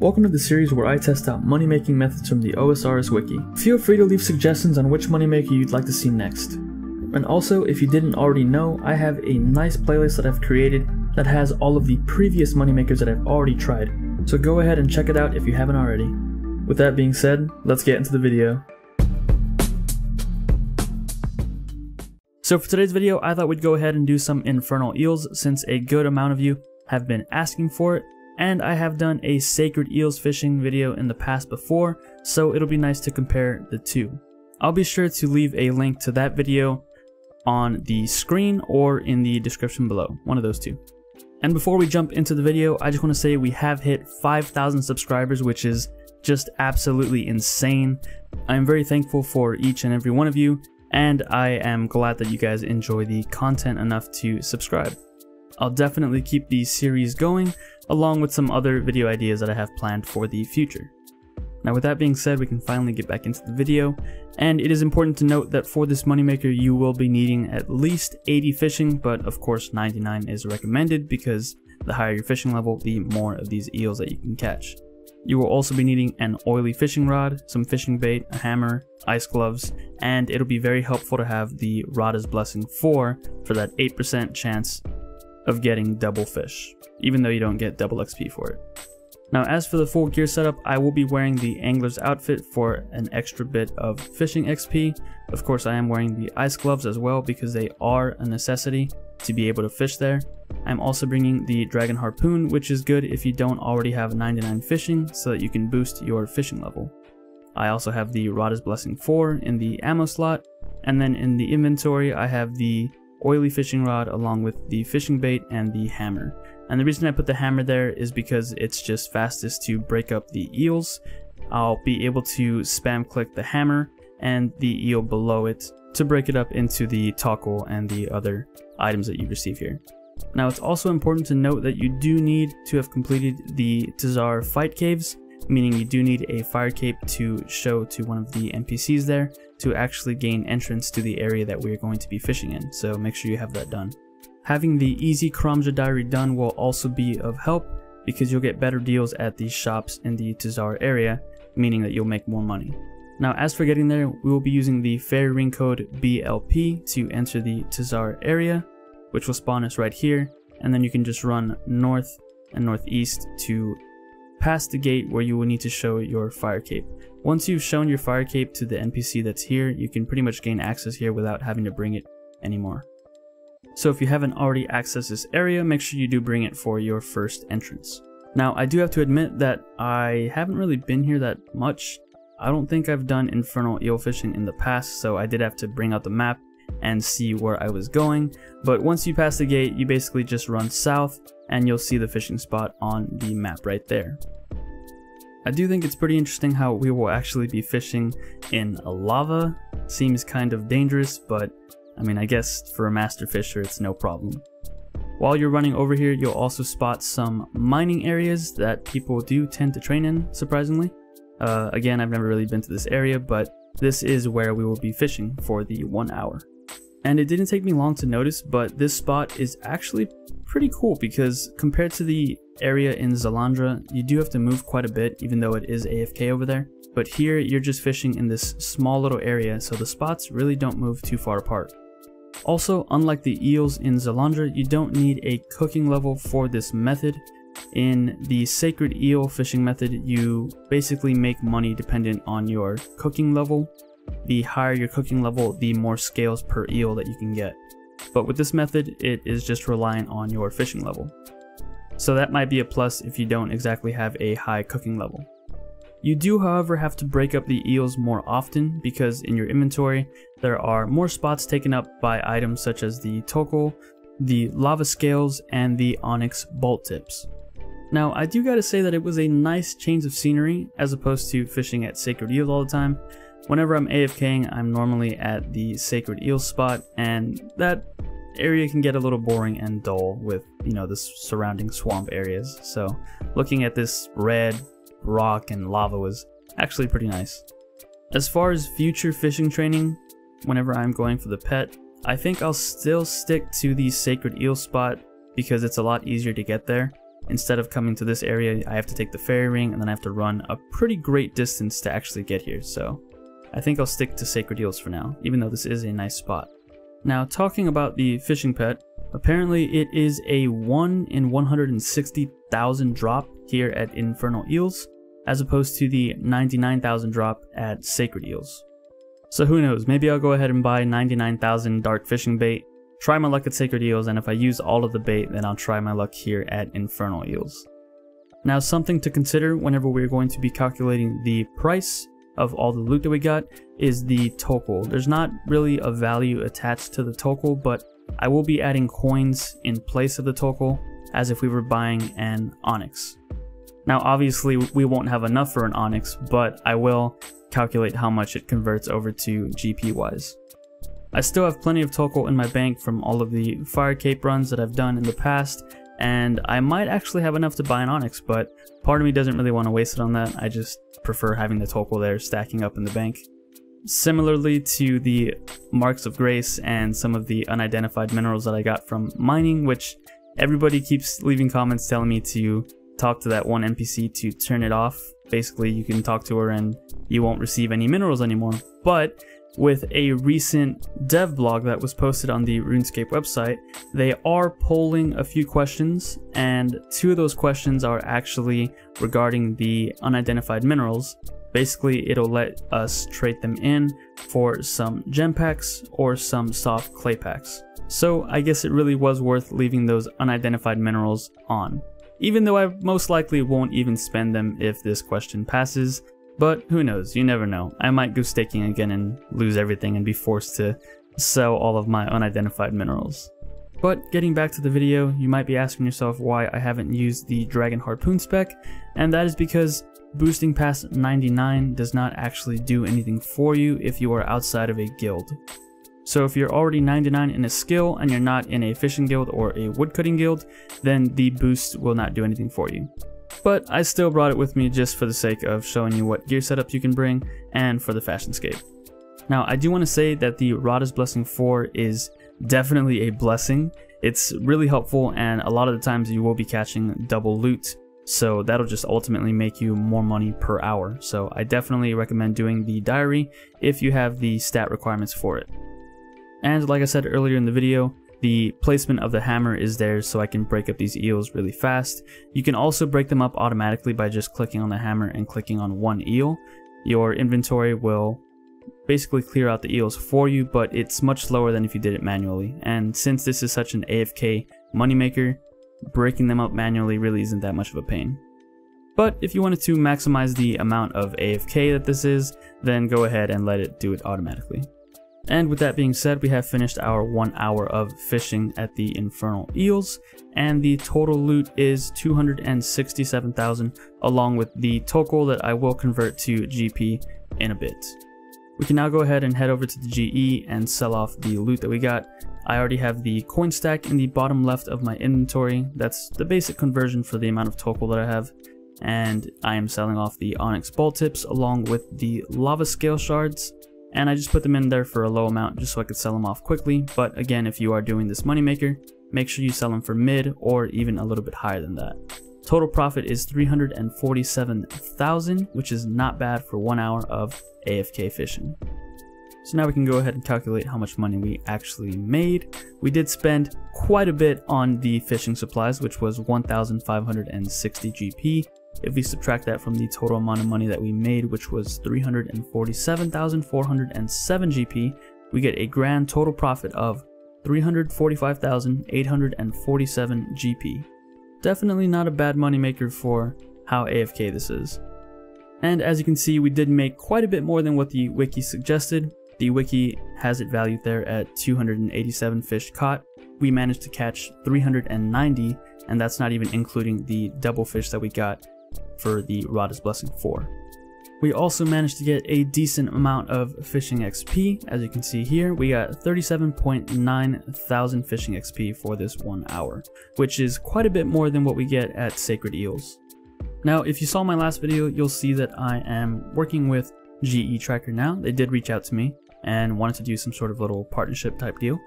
Welcome to the series where I test out money-making methods from the OSRS wiki. Feel free to leave suggestions on which moneymaker you'd like to see next. And also, if you didn't already know, I have a nice playlist that I've created that has all of the previous moneymakers that I've already tried, so go ahead and check it out if you haven't already. With that being said, let's get into the video. So for today's video, I thought we'd go ahead and do some Infernal Eels since a good amount of you have been asking for it, and I have done a Sacred Eels fishing video in the past before, so it'll be nice to compare the two. I'll be sure to leave a link to that video on the screen or in the description below, one of those two. And before we jump into the video, I just want to say we have hit 5,000 subscribers, which is just absolutely insane. I am very thankful for each and every one of you, and I am glad that you guys enjoy the content enough to subscribe. I'll definitely keep the series going, along with some other video ideas that I have planned for the future. Now with that being said, we can finally get back into the video, and it is important to note that for this moneymaker you will be needing at least 80 fishing, but of course 99 is recommended because the higher your fishing level, the more of these eels that you can catch. You will also be needing an oily fishing rod, some fishing bait, a hammer, ice gloves, and it'll be very helpful to have the Rod is Blessing 4 for that 8% chance of getting double fish, even though you don't get double XP for it. Now as for the full gear setup, I will be wearing the angler's outfit for an extra bit of fishing XP. Of course I am wearing the ice gloves as well because they are a necessity to be able to fish there. I'm also bringing the dragon harpoon, which is good if you don't already have 99 fishing so that you can boost your fishing level. I also have the Rod is Blessing 4 in the ammo slot, and then in the inventory I have the oily fishing rod along with the fishing bait and the hammer. And the reason I put the hammer there is because it's just fastest to break up the eels. I'll be able to spam click the hammer and the eel below it to break it up into the tackle and the other items that you receive here. Now it's also important to note that you do need to have completed the Tazar fight caves, meaning you do need a fire cape to show to one of the NPCs there to actually gain entrance to the area that we're going to be fishing in, so make sure you have that done. Having the easy Karamja diary done will also be of help because you'll get better deals at the shops in the Tazar area, meaning that you'll make more money. Now as for getting there, we will be using the fairy ring code BLP to enter the Tazar area, which will spawn us right here, and then you can just run north and northeast to past the gate where you will need to show your fire cape. Once you've shown your fire cape to the NPC that's here, you can pretty much gain access here without having to bring it anymore. So if you haven't already accessed this area, make sure you do bring it for your first entrance. Now I do have to admit that I haven't really been here that much. I don't think I've done Infernal Eel fishing in the past, so I did have to bring out the map and see where I was going, but once you pass the gate you basically just run south and you'll see the fishing spot on the map right there. I do think it's pretty interesting how we will actually be fishing in lava. Seems kind of dangerous, but I mean, I guess for a master fisher it's no problem. While you're running over here you'll also spot some mining areas that people do tend to train in, surprisingly. Again, I've never really been to this area, but this is where we will be fishing for the 1 hour. And it didn't take me long to notice, but this spot is actually pretty cool because compared to the area in Zalandra, you do have to move quite a bit even though it is AFK over there. But here you're just fishing in this small little area, so the spots really don't move too far apart. Also, unlike the eels in Zalandra, you don't need a cooking level for this method. In the Sacred Eel fishing method, you basically make money dependent on your cooking level. The higher your cooking level, the more scales per eel that you can get. But with this method, it is just reliant on your fishing level. So that might be a plus if you don't exactly have a high cooking level. You do, however, have to break up the eels more often because in your inventory, there are more spots taken up by items such as the tokol, the lava scales, and the onyx bolt tips. Now I do gotta say that it was a nice change of scenery as opposed to fishing at Sacred Eels all the time. Whenever I'm AFKing, I'm normally at the Sacred Eel spot, and that area can get a little boring and dull with, you know, the surrounding swamp areas. So looking at this red rock and lava was actually pretty nice. As far as future fishing training, whenever I'm going for the pet, I think I'll still stick to the Sacred Eel spot because it's a lot easier to get there. Instead of coming to this area, I have to take the fairy ring, and then I have to run a pretty great distance to actually get here, so I think I'll stick to Sacred Eels for now, even though this is a nice spot. Now, talking about the fishing pet, apparently it is a 1 in 160,000 drop here at Infernal Eels, as opposed to the 99,000 drop at Sacred Eels. So who knows, maybe I'll go ahead and buy 99,000 dark fishing bait, try my luck at Sacred Eels, and if I use all of the bait, then I'll try my luck here at Infernal Eels. Now, something to consider whenever we're going to be calculating the price of all the loot that we got is the tokel. There's not really a value attached to the tokel, but I will be adding coins in place of the tokel as if we were buying an onyx. Now, obviously we won't have enough for an onyx, but I will calculate how much it converts over to GP wise. I still have plenty of tokel in my bank from all of the fire cape runs that I've done in the past, and I might actually have enough to buy an onyx, but part of me doesn't really want to waste it on that. I just prefer having the tokel there stacking up in the bank. Similarly to the marks of grace and some of the unidentified minerals that I got from mining, which everybody keeps leaving comments telling me to talk to that one NPC to turn it off. Basically, you can talk to her and you won't receive any minerals anymore. But with a recent dev blog that was posted on the Runescape website, they are polling a few questions, and two of those questions are actually regarding the unidentified minerals. Basically, it'll let us trade them in for some gem packs or some soft clay packs. So I guess it really was worth leaving those unidentified minerals on, even though I most likely won't even spend them if this question passes. But who knows, you never know. I might go staking again and lose everything and be forced to sell all of my unidentified minerals. But getting back to the video, you might be asking yourself why I haven't used the Dragon Harpoon spec, and that is because boosting past 99 does not actually do anything for you if you are outside of a guild. So if you're already 99 in a skill and you're not in a fishing guild or a woodcutting guild, then the boost will not do anything for you. But I still brought it with me just for the sake of showing you what gear setup you can bring and for the fashion scape. Now, I do want to say that the Rada's Blessing 4 is definitely a blessing. It's really helpful, and a lot of the times you will be catching double loot, so that'll just ultimately make you more money per hour. So I definitely recommend doing the diary if you have the stat requirements for it. And like I said earlier in the video, the placement of the hammer is there so I can break up these eels really fast. You can also break them up automatically by just clicking on the hammer and clicking on one eel. Your inventory will basically clear out the eels for you, but it's much slower than if you did it manually. And since this is such an AFK moneymaker, breaking them up manually really isn't that much of a pain. But if you wanted to maximize the amount of AFK that this is, then go ahead and let it do it automatically. And with that being said, we have finished our 1 hour of fishing at the Infernal Eels, and the total loot is 267,000, along with the tokel that I will convert to GP in a bit. We can now go ahead and head over to the GE and sell off the loot that we got. I already have the coin stack in the bottom left of my inventory. That's the basic conversion for the amount of tokel that I have. And I am selling off the onyx ball tips along with the lava scale shards. And I just put them in there for a low amount just so I could sell them off quickly. But again, if you are doing this moneymaker, make sure you sell them for mid or even a little bit higher than that. Total profit is 347,000, which is not bad for 1 hour of AFK fishing. So now we can go ahead and calculate how much money we actually made. We did spend quite a bit on the fishing supplies, which was 1,560 GP. If we subtract that from the total amount of money that we made, which was 347,407 GP, we get a grand total profit of 345,847 GP. Definitely not a bad moneymaker for how AFK this is. And as you can see, we did make quite a bit more than what the wiki suggested. The wiki has it valued there at 287 fish caught. We managed to catch 390, and that's not even including the double fish that we got for the Rada's Blessing 4. We also managed to get a decent amount of fishing XP. As you can see here, we got 37.9 thousand fishing XP for this 1 hour, which is quite a bit more than what we get at Sacred Eels. Now, if you saw my last video, you'll see that I am working with GE Tracker now. They did reach out to me and wanted to do some sort of little partnership type deal.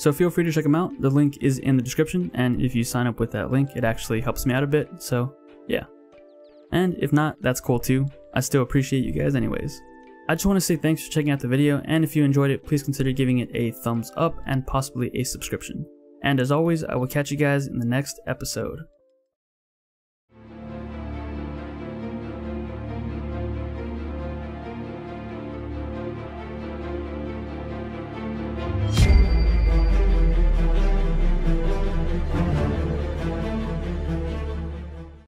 So feel free to check them out. The link is in the description, and if you sign up with that link, it actually helps me out a bit, so yeah. And if not, that's cool too. I still appreciate you guys anyways. I just want to say thanks for checking out the video, and if you enjoyed it, please consider giving it a thumbs up and possibly a subscription. And as always, I will catch you guys in the next episode.